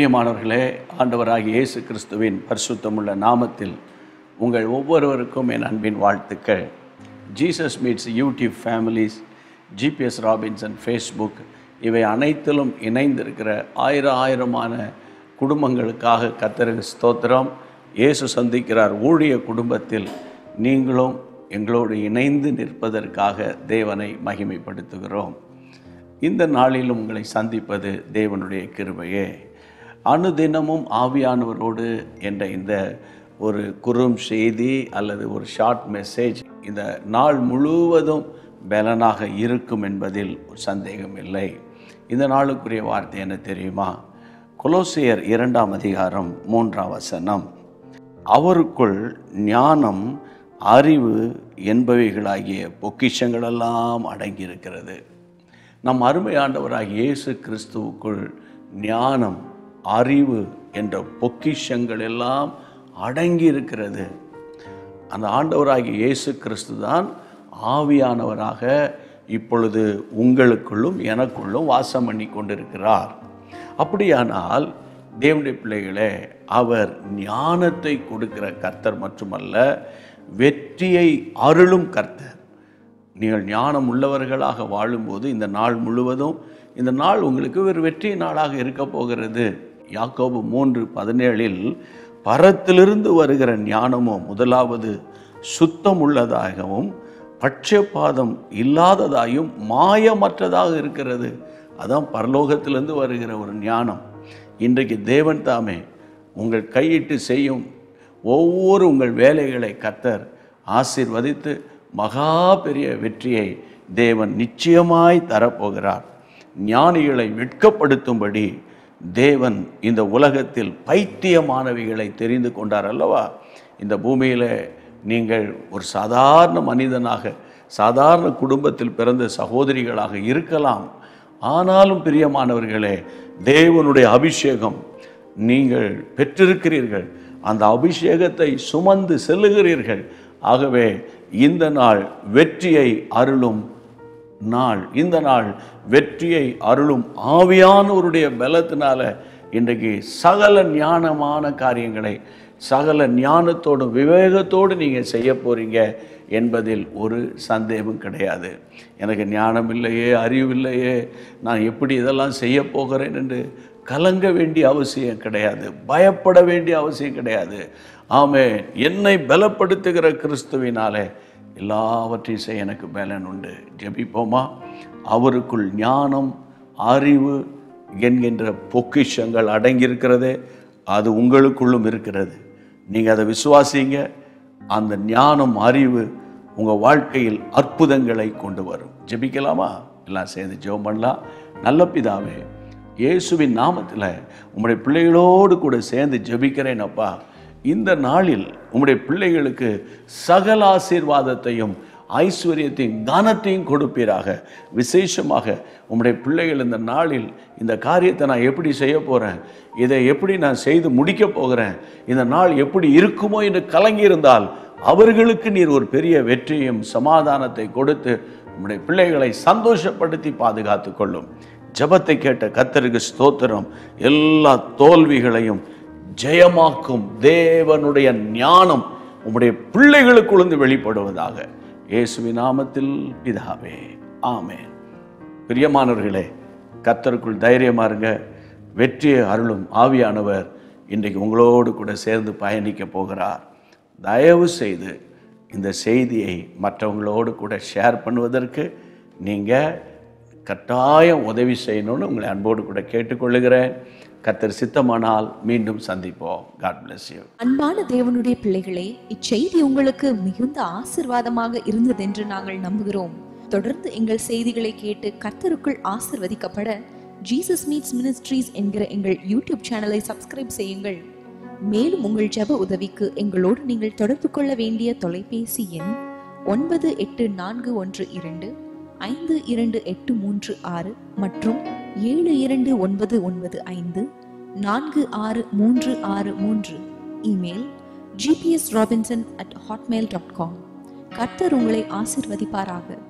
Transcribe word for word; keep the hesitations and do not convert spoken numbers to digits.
பிரியமானவர்களே, ஆண்டவராகிய இயேசு கிறிஸ்துவின் பரிசுத்தமுள்ள நாமத்தில் உங்கள் ஒவ்வொருவருக்கும் என் அன்பின் வாழ்த்துக்கள். Jesus meets YouTube families, GPS Robinson Facebook இவை அனைத்திலும் இணைந்திருக்கிற ஆயிரம் ஆயிரமான குடும்பங்களுக்காக கர்த்தருக்கு ஸ்தோத்திரம். இயேசு சந்திக்கிறார் ஊழிய குடும்பத்தில் நீங்களும் எங்களோடு இணைந்து நிற்பதற்காக தேவனை மகிமைப்படுத்துகிறோம். இந்த நாளிலும் உங்களை சந்திப்பது தேவனுடைய கிருபையே. அனுதினமும் ஆவியானவரோடு என்ற இந்த ஒரு குறும் செய்தி அல்லது ஒரு ஷார்ட் மெசேஜ் இந்த நாள் முழுவதும் பலனாக இருக்கும் என்பதில் ஒரு சந்தேகம் இல்லை. இந்த நாளுக்குரிய வார்த்தை என்ன தெரியுமா? கொலோசியர் இரண்டாம் அதிகாரம் மூன்றாம் வசனம், அவருக்குள் ஞானம் அறிவு என்பவைகளாகிய பொக்கிஷங்களெல்லாம் அடங்கியிருக்கிறது. நம் அருமையாண்டவராகிய இயேசு கிறிஸ்துவுக்குள் ஞானம் அறிவு என்ற பொக்கிஷங்கள் எல்லாம் அடங்கியிருக்கிறது. அந்த ஆண்டவராகிய இயேசு கிறிஸ்து தான் ஆவியானவராக இப்பொழுது உங்களுக்குள்ளும் எனக்குள்ளும் வாசம் பண்ணி கொண்டிருக்கிறார். அப்படியானால் தேவனுடைய பிள்ளைகளே, அவர் ஞானத்தை கொடுக்கிற கர்த்தர் மட்டுமல்ல, வெற்றியை அருளும் கர்த்தர். நீங்கள் ஞானம் உள்ளவர்களாக வாழும்போது இந்த நாள் முழுவதும் இந்த நாள் உங்களுக்கு ஒரு வெற்றி நாளாக இருக்க போகிறது. யாக்கோபு மூன்று பதினேழில் பரத்திலிருந்து வருகிற ஞானமும் முதலாவது சுத்தம் உள்ளதாகவும் பட்சபாதம் இல்லாததாயும் மாயமற்றதாக இருக்கிறது. அதான் பரலோகத்திலிருந்து வருகிற ஒரு ஞானம். இன்றைக்கு தேவன் தாமே உங்கள் கையிட்டு செய்யும் ஒவ்வொரு உங்கள் வேலைகளை கர்த்தர் ஆசீர்வதித்து மகா பெரிய வெற்றியை தேவன் நிச்சயமாய் தரப்போகிறார். ஞானிகளை வெட்கப்படுத்தும்படி தேவன் இந்த உலகத்தில் பைத்தியமானவைகளை தெரிந்து கொண்டார் அல்லவா. இந்த பூமியில் நீங்கள் ஒரு சாதாரண மனிதனாக சாதாரண குடும்பத்தில் பிறந்த சகோதரிகளாக இருக்கலாம். ஆனாலும் பிரியமானவர்களே, தேவனுடைய அபிஷேகம் நீங்கள் பெற்றிருக்கிறீர்கள். அந்த அபிஷேகத்தை சுமந்து செல்லுகிறீர்கள். ஆகவே இந்த நாள் வெற்றியை அருளும் நாள். இந்த நாள் வெற்றியை அருளும் ஆவியானவருடைய பலத்தினால இன்றைக்கு சகல ஞானமான காரியங்களை சகல ஞானத்தோடும் விவேகத்தோடு நீங்கள் செய்ய போகிறீங்க என்பதில் ஒரு சந்தேகம் கிடையாது. எனக்கு ஞானம் இல்லையே, அறிவு இல்லையே, நான் எப்படி இதெல்லாம் செய்ய போகிறேன் என்று கலங்க வேண்டிய அவசியம் கிடையாது, பயப்பட வேண்டிய அவசியம் கிடையாது. ஆமென். என்னை பலப்படுத்துகிற கிறிஸ்துவினாலே எல்லாவற்றையும் செய்ய எனக்கு பலன் உண்டு. ஜெபிப்போமா? அவருக்குள் ஞானம் அறிவு என்கின்ற பொக்கிஷங்கள் அடங்கியிருக்கிறது. அது உங்களுக்குள்ளும் இருக்கிறது. நீங்கள் அதை விசுவாசிங்க. அந்த ஞானம் அறிவு உங்கள் வாழ்க்கையில் அற்புதங்களை கொண்டு வரும். ஜெபிக்கலாமா? எல்லாம் சேர்ந்து ஜெபம் பண்ணலாம். நல்ல பிதாவே, இயேசுவின் நாமத்தில் உங்களுடைய பிள்ளைகளோடு கூட சேர்ந்து ஜெபிக்கிறேன் அப்பா. இந்த நாளில் உங்களுடைய பிள்ளைகளுக்கு சகல ஆசீர்வாதத்தையும் ஐஸ்வர்யத்தையும் தானத்தையும் கொடுப்பீராக. விசேஷமாக உங்களுடைய பிள்ளைகள் இந்த நாளில் இந்த காரியத்தை நான் எப்படி செய்ய போகிறேன், இதை எப்படி நான் செய்து முடிக்க போகிறேன், இந்த நாள் எப்படி இருக்குமோ என்று கலங்கியிருந்தால் அவர்களுக்கு நீர் ஒரு பெரிய வெற்றியும் சமாதானத்தை கொடுத்து உங்களுடைய பிள்ளைகளை சந்தோஷப்படுத்தி பாதுகாத்து கொள்ளும். ஜபத்தை கேட்ட கர்த்தருக்கு ஸ்தோத்திரம். எல்லா தோல்விகளையும் ஜெயமாக்கும் தேவனுடைய ஞானம் உம்முடைய பிள்ளைகளுக்குழுந்து வெளிப்படுவதாக. இயேசுவின் நாமத்தில் பிதாவே, ஆமென். பிரியமானவர்களே, கர்த்தருக்குள் தைரியமா இருங்க. வெற்றியை அருளும் ஆவியானவர் இன்றைக்கு உங்களோடு கூட சேர்ந்து பயணிக்க போகிறார். தயவு செய்து இந்த செய்தியை மற்றவங்களோடு கூட ஷேர் பண்ணுவதற்கு நீங்கள் கட்டாயம் உதவி செய்யணும்னு உங்களை அன்போடு கூட கேட்டுக்கொள்ளுகிறேன். கர்த்தர் சித்தமானால் மீண்டும் சந்திப்போம். God bless you. அன்பான தேவனுடைய பிள்ளைகளே, இச்செய்தி உங்களுக்கு மிகுந்த ஆசீர்வாதமாக இருந்தது என்று நாங்கள் நம்புகிறோம். தொடர்ந்து எங்கள் செய்திகளை கேட்டு கர்த்தருக்குள் ஆசீர்வதிக்கப்பட Jesus Meets Ministries என்கிற எங்கள் யூடியூப் சேனலை சப்ஸ்கிரைப் செய்யுங்கள். மேலும் உங்கள் ஜெப உதவிக்கு எங்களோடு நீங்கள் தொடர்பு கொள்ள வேண்டிய தொலைபேசி எண் ஒன்பது எட்டு நான்கு ஒன்று இரண்டு ஐந்து இரண்டு எட்டு மூன்று ஆறு மற்றும் ஏழு இரண்டு ஒன்பது ஒன்பது ஐந்து நான்கு ஆறு மூன்று ஆறு மூன்று. Email GPS Robinson at Hotmail dot com. கர்த்தர் உங்களை ஆசீர்வதிப்பாராக.